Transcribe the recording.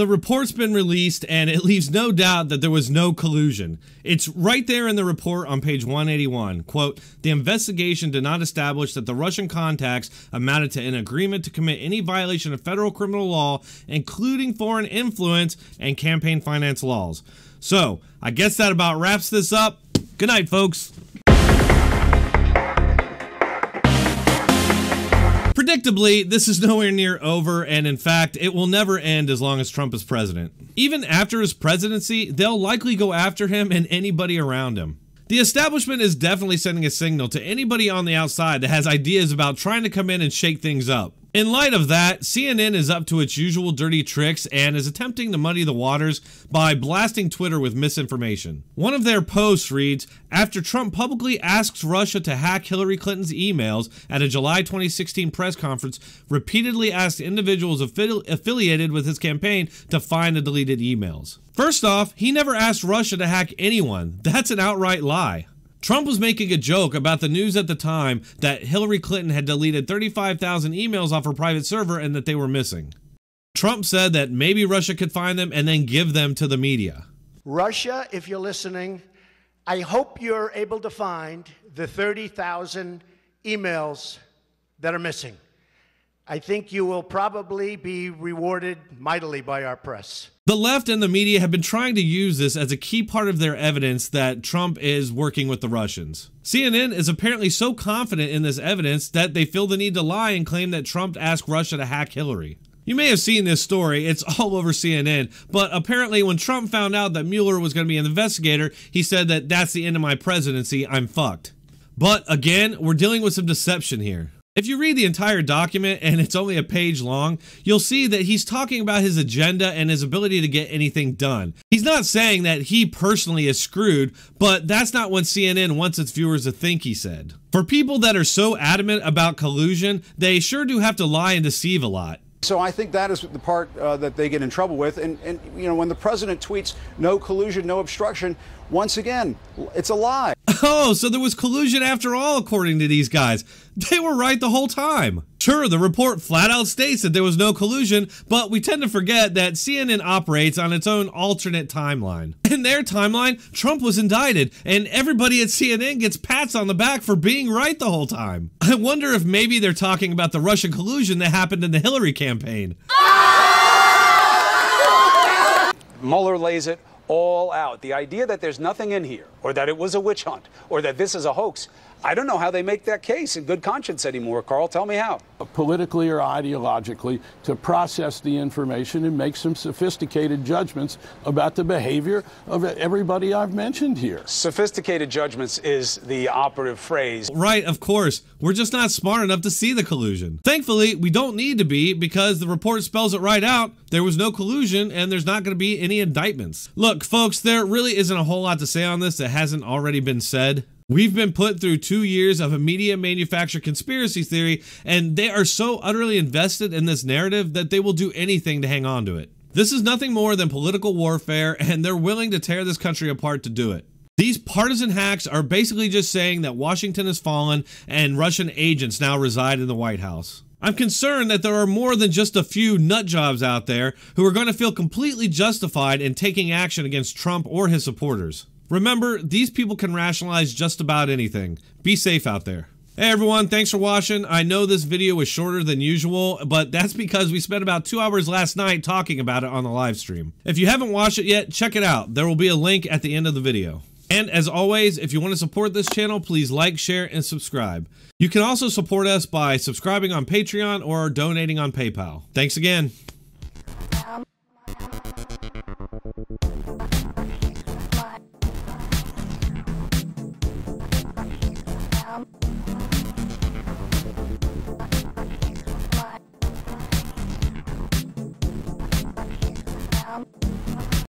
The report's been released, and it leaves no doubt that there was no collusion. It's right there in the report on page 181. Quote, "The investigation did not establish that the Russian contacts amounted to an agreement to commit any violation of federal criminal law, including foreign influence and campaign finance laws." So, I guess that about wraps this up. Good night, folks. Predictably, this is nowhere near over, and in fact, it will never end as long as Trump is president. Even after his presidency, they'll likely go after him and anybody around him. The establishment is definitely sending a signal to anybody on the outside that has ideas about trying to come in and shake things up. In light of that, CNN is up to its usual dirty tricks and is attempting to muddy the waters by blasting Twitter with misinformation. One of their posts reads, "After Trump publicly asks Russia to hack Hillary Clinton's emails at a July 2016 press conference, repeatedly asked individuals affiliated with his campaign to find the deleted emails." First off, he never asked Russia to hack anyone. That's an outright lie. Trump was making a joke about the news at the time that Hillary Clinton had deleted 35,000 emails off her private server and that they were missing. Trump said that maybe Russia could find them and then give them to the media. Russia, if you're listening, I hope you're able to find the 30,000 emails that are missing. I think you will probably be rewarded mightily by our press. The left and the media have been trying to use this as a key part of their evidence that Trump is working with the Russians. CNN is apparently so confident in this evidence that they feel the need to lie and claim that Trump asked Russia to hack Hillary. You may have seen this story, it's all over CNN, but apparently when Trump found out that Mueller was going to be an investigator, he said that that's the end of my presidency, I'm fucked. But again, we're dealing with some deception here. If you read the entire document, and it's only a page long, you'll see that he's talking about his agenda and his ability to get anything done. He's not saying that he personally is screwed, but that's not what CNN wants its viewers to think he said. For people that are so adamant about collusion, they sure do have to lie and deceive a lot. So I think that is the part that they get in trouble with. And you know, when the president tweets, "No collusion, no obstruction," once again, it's a lie. Oh, so there was collusion after all, according to these guys. They were right the whole time. Sure, the report flat out states that there was no collusion, but we tend to forget that CNN operates on its own alternate timeline. In their timeline, Trump was indicted, and everybody at CNN gets pats on the back for being right the whole time. I wonder if maybe they're talking about the Russian collusion that happened in the Hillary campaign. Mueller lays it all out. The idea that there's nothing in here, or that it was a witch hunt, or that this is a hoax, I don't know how they make that case in good conscience anymore, Carl. Tell me how. Politically or ideologically, to process the information and make some sophisticated judgments about the behavior of everybody I've mentioned here. Sophisticated judgments is the operative phrase. Right, of course. We're just not smart enough to see the collusion. Thankfully, we don't need to be, because the report spells it right out. There was no collusion, and there's not going to be any indictments. Look, folks, there really isn't a whole lot to say on this that hasn't already been said. We've been put through 2 years of a media manufactured conspiracy theory, and they are so utterly invested in this narrative that they will do anything to hang on to it. This is nothing more than political warfare, and they're willing to tear this country apart to do it. These partisan hacks are basically just saying that Washington has fallen and Russian agents now reside in the White House. I'm concerned that there are more than just a few nut jobs out there who are going to feel completely justified in taking action against Trump or his supporters. Remember, these people can rationalize just about anything. Be safe out there. Hey everyone, thanks for watching. I know this video was shorter than usual, but that's because we spent about 2 hours last night talking about it on the live stream. If you haven't watched it yet, check it out. There will be a link at the end of the video. And as always, if you want to support this channel, please like, share, and subscribe. You can also support us by subscribing on Patreon or donating on PayPal. Thanks again.